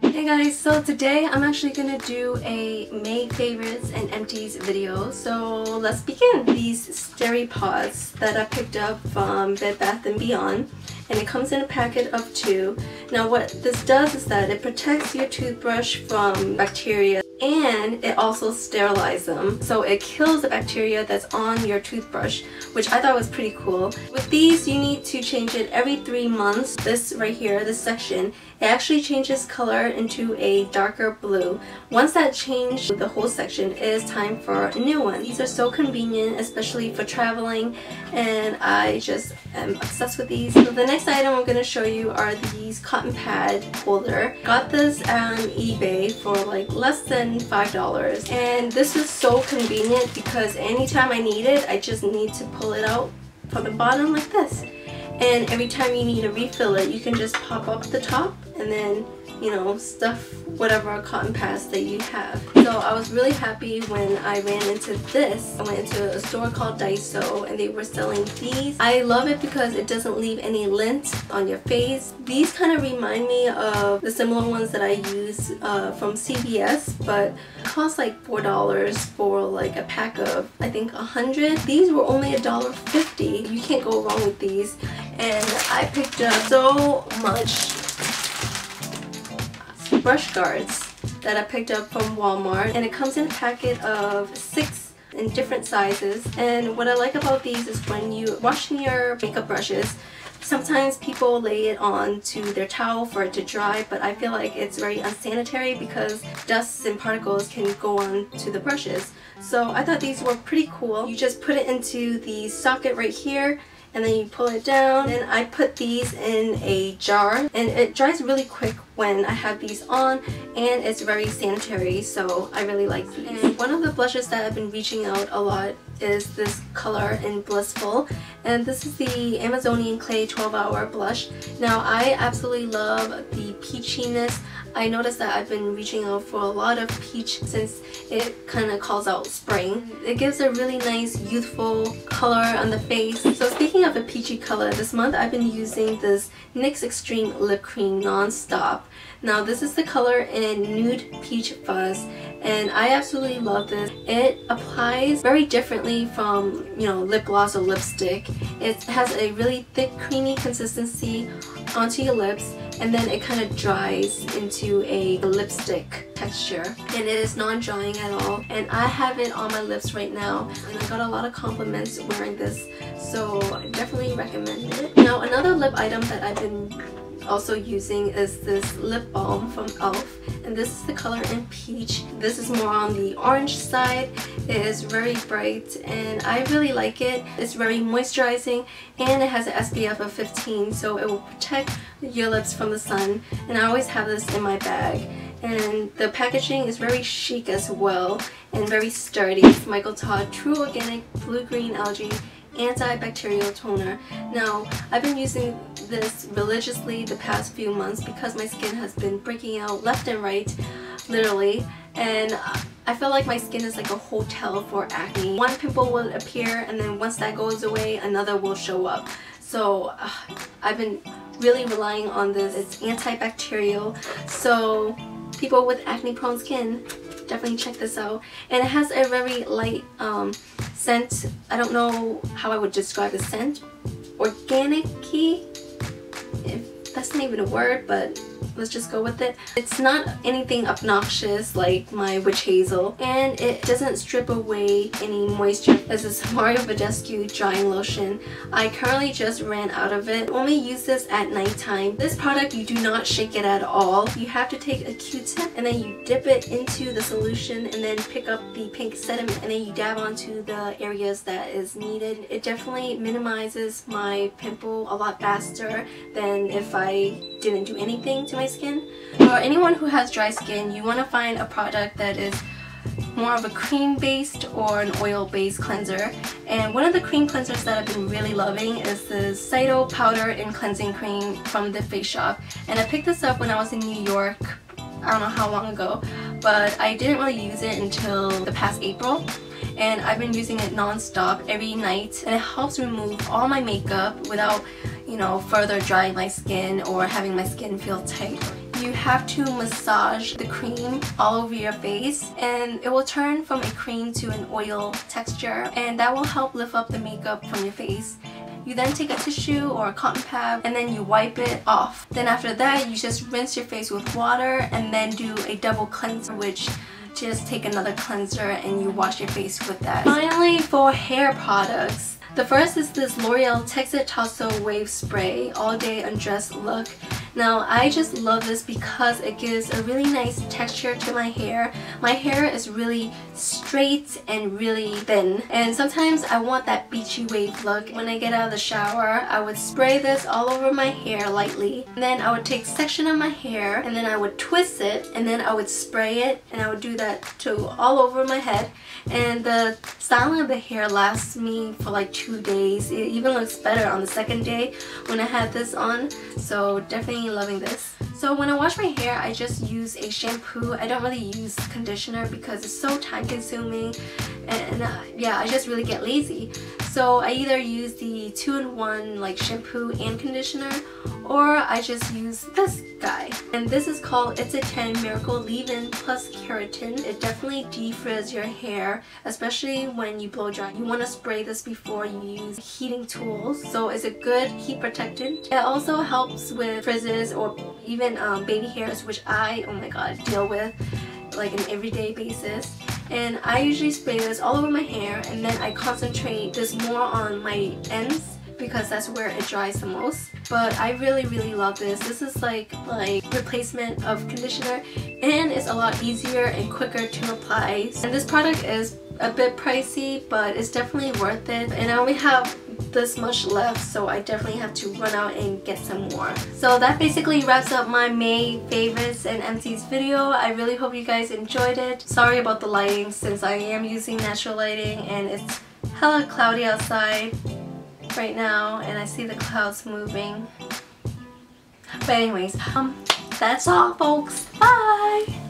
Hey guys, so today I'm actually gonna do a made favorites and empties video. So let's begin. These Steripods that I picked up from Bed Bath & Beyond, and it comes in a packet of 2. Now what this does is that it protects your toothbrush from bacteria, and it also sterilizes them. So it kills the bacteria that's on your toothbrush, which I thought was pretty cool. With these, you need to change it every 3 months. This right here, this section, it actually changes color into a darker blue. Once that changed the whole section, it is time for a new one. These are so convenient, especially for traveling, and I just am obsessed with these. So the next item I'm going to show you are these cotton pad holder. Got this on eBay for like less than $5, and this is so convenient because anytime I need it, I just need to pull it out from the bottom like this, and every time you need to refill it, you can just pop up the top and then, you know, stuff whatever cotton pads that you have. So I was really happy when I ran into this. I went into a store called Daiso and they were selling these. I love it because it doesn't leave any lint on your face. These kind of remind me of the similar ones that I use from CVS, but it cost like $4 for like a pack of, I think, 100. These were only $1.50. You can't go wrong with these, and I picked up so much brush guards that I picked up from Walmart, and it comes in a packet of 6 in different sizes. And what I like about these is when you wash your makeup brushes, sometimes people lay it on to their towel for it to dry, but I feel like it's very unsanitary because dusts and particles can go on to the brushes. So I thought these were pretty cool. You just put it into the socket right here, and then you pull it down, and I put these in a jar, and it dries really quick when I have these on, and it's very sanitary, so I really like these. And one of the blushes that I've been reaching out a lot is this color in Blissful, and this is the Amazonian Clay 12-hour blush. Now I absolutely love the peachiness. I noticed that I've been reaching out for a lot of peach since it kind of calls out spring. It gives a really nice youthful color on the face. So speaking of a peachy color, this month I've been using this NYX Extreme Lip Cream Nonstop. Now this is the color in Nude Peach Fuzz, and I absolutely love this. It applies very differently from, you know, lip gloss or lipstick. It has a really thick, creamy consistency onto your lips, and then it kind of dries into a lipstick texture, and it is non-drying at all, and I have it on my lips right now, and I got a lot of compliments wearing this, so I definitely recommend it. Now another lip item that I've been also using is this lip balm from e.l.f, and this is the color in peach. This is more on the orange side. It is very bright, and I really like it. It's very moisturizing, and it has an SPF of 15, so it will protect your lips from the sun, and I always have this in my bag. And the packaging is very chic as well, and very sturdy. It's Michael Todd True Organic Blue Green Algae Antibacterial Toner. Now I've been using this religiously the past few months because my skin has been breaking out left and right, literally, and I feel like my skin is like a hotel for acne. One pimple will appear, and then once that goes away, another will show up. So I've been really relying on this. It's antibacterial, so people with acne prone skin, definitely check this out. And it has a very light scent. I don't know how I would describe the scent. Organic-y? If that's not even a word, but let's just go with it. It's not anything obnoxious like my witch hazel, and it doesn't strip away any moisture. This is Mario Badescu drying lotion. I currently just ran out of it. Only use this at nighttime. This product, you do not shake it at all. You have to take a Q-tip, and then you dip it into the solution, and then pick up the pink sediment, and then you dab onto the areas that is needed. It definitely minimizes my pimple a lot faster than if I didn't do anything to my skin. For anyone who has dry skin, you want to find a product that is more of a cream-based or an oil-based cleanser. And one of the cream cleansers that I've been really loving is the Phytopowder and Cleansing Cream from The Face Shop. And I picked this up when I was in New York, I don't know how long ago, but I didn't really use it until the past April. And I've been using it non-stop every night, and it helps remove all my makeup without, you know, further drying my skin or having my skin feel tight, you have to massage the cream all over your face, and it will turn from a cream to an oil texture, and that will help lift up the makeup from your face. You then take a tissue or a cotton pad and then you wipe it off. Then after that, you just rinse your face with water and then do a double cleanser, which just take another cleanser and you wash your face with that. Finally, for hair products, the first is this L'Oreal Txt It Tousle Wave Spray All Day Undressed Look. Now, I just love this because it gives a really nice texture to my hair. My hair is really straight and really thin, and sometimes I want that beachy wave look. When I get out of the shower, I would spray this all over my hair lightly, and then I would take a section of my hair and then I would twist it and then I would spray it, and I would do that to all over my head. And the styling of the hair lasts me for like 2 days. It even looks better on the second day when I had this on, so definitely loving this. So when I wash my hair, I just use a shampoo. I don't really use conditioner because it's so time consuming, and yeah, I just really get lazy. So I either use the 2-in-1 like shampoo and conditioner, or I just use this guy. And this is called It's A 10 Miracle Leave-In Plus Keratin. It definitely defrizz your hair, especially when you blow dry. You want to spray this before you use heating tools, so it's a good heat protectant. It also helps with frizzes or even baby hairs, which I, oh my god, deal with like an everyday basis. And I usually spray this all over my hair, and then I concentrate this more on my ends because that's where it dries the most. But I really love this. This is like replacement of conditioner, and it's a lot easier and quicker to apply. And this product is a bit pricey, but it's definitely worth it. And I only have this much left, so I definitely have to run out and get some more. So that basically wraps up my May favorites and empties video. I really hope you guys enjoyed it. Sorry about the lighting since I am using natural lighting and it's hella cloudy outside right now, and I see the clouds moving. But anyways, that's all folks. Bye!